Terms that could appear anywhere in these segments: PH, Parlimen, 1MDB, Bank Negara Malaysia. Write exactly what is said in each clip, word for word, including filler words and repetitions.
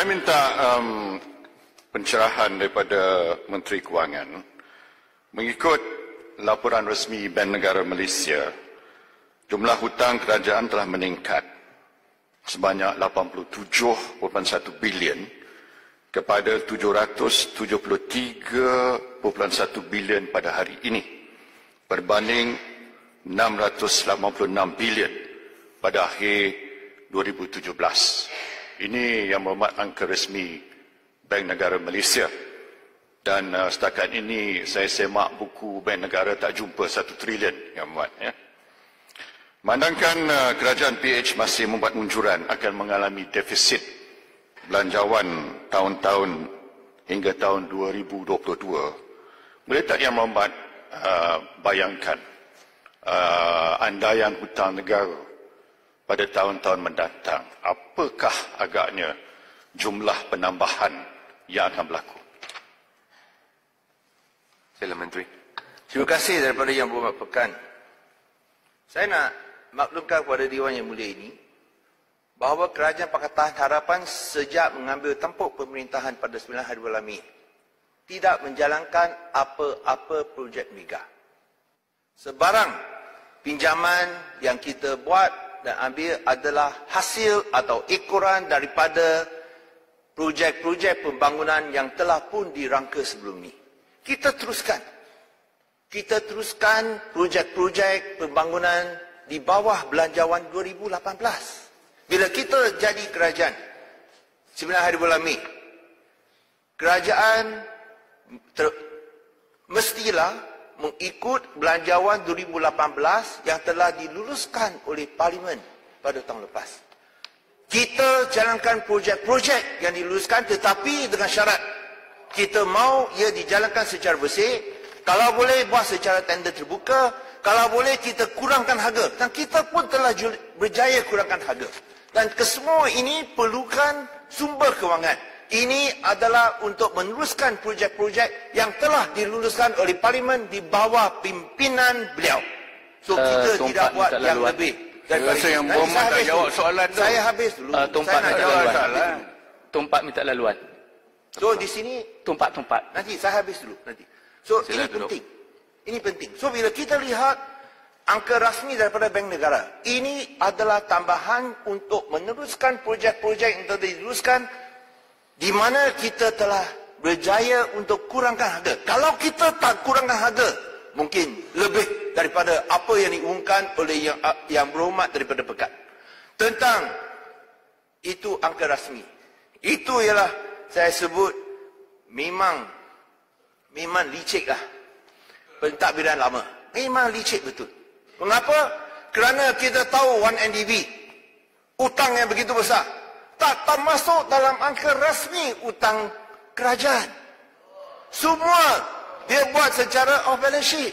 Saya minta um, pencerahan daripada Menteri Kewangan. Mengikut laporan resmi Bank Negara Malaysia, jumlah hutang kerajaan telah meningkat sebanyak lapan puluh tujuh perpuluhan satu bilion kepada tujuh ratus tujuh puluh tiga perpuluhan satu bilion pada hari ini berbanding enam ratus lapan puluh enam bilion pada akhir dua ribu tujuh belas. Ini yang bermakna angka resmi Bank Negara Malaysia. Dan uh, setakat ini saya semak buku Bank Negara tak jumpa satu trilion yang muat. Ya. Memandangkan uh, kerajaan P H masih membuat unjuran akan mengalami defisit belanjawan tahun-tahun hingga tahun dua ribu dua puluh dua. Boleh tak yang berhormat uh, bayangkan uh, andaian hutang negara pada tahun-tahun mendatang? Apakah agaknya jumlah penambahan yang akan berlaku? Sila Menteri. Terima kasih daripada Yang Berhormat Pekan. Saya nak maklumkan kepada Dewan Yang Mulia ini bahawa Kerajaan Pakatan Harapan sejak mengambil tampuk pemerintahan pada sembilan hari bulan Mei tidak menjalankan apa-apa projek mega. Sebarang pinjaman yang kita buat dan ambil adalah hasil atau ekoran daripada projek-projek pembangunan yang telah pun dirangka sebelum ini. Kita teruskan. Kita teruskan projek-projek pembangunan di bawah belanjawan dua ribu lapan belas. Bila kita jadi kerajaan, sembilan hari bulan Mei, kerajaan mestilah mengikut belanjawan dua ribu lapan belas yang telah diluluskan oleh Parlimen pada tahun lepas. Kita jalankan projek-projek yang diluluskan, tetapi dengan syarat kita mahu ia dijalankan secara bersih. Kalau boleh buat secara tender terbuka. Kalau boleh kita kurangkan harga. Dan kita pun telah berjaya kurangkan harga. Dan kesemua ini perlukan sumber kewangan. Ini adalah untuk meneruskan projek-projek yang telah diluluskan oleh Parlimen di bawah pimpinan beliau. So kita uh, tidak buat yang luar. lebih. Saya rasa Yang Berhormat tak jawab soalan tu. Saya habis dulu. Uh, Tumpak nak jawab soalan. Tumpak minta laluan. So di sini tumpak-tumpak. Nanti saya habis dulu nanti. So Sila ini duduk. penting. Ini penting. So bila kita lihat angka rasmi daripada Bank Negara, ini adalah tambahan untuk meneruskan projek-projek yang telah diluluskan di mana kita telah berjaya untuk kurangkan harga. Kalau kita tak kurangkan harga, mungkin lebih daripada apa yang diumumkan oleh yang, yang berhormat daripada Pekan. Tentang itu angka rasmi. Itu ialah saya sebut memang memang licik lah. Pentadbiran lama. Memang licik betul. Mengapa? Kerana kita tahu satu M D B. Utang yang begitu besar. Tak termasuk dalam angka rasmi utang kerajaan. Semua dia buat secara off balance sheet.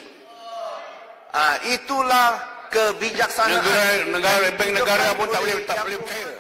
Ah, itulah kebijaksanaan negara, negara, bank negara pun tak boleh tak boleh fail.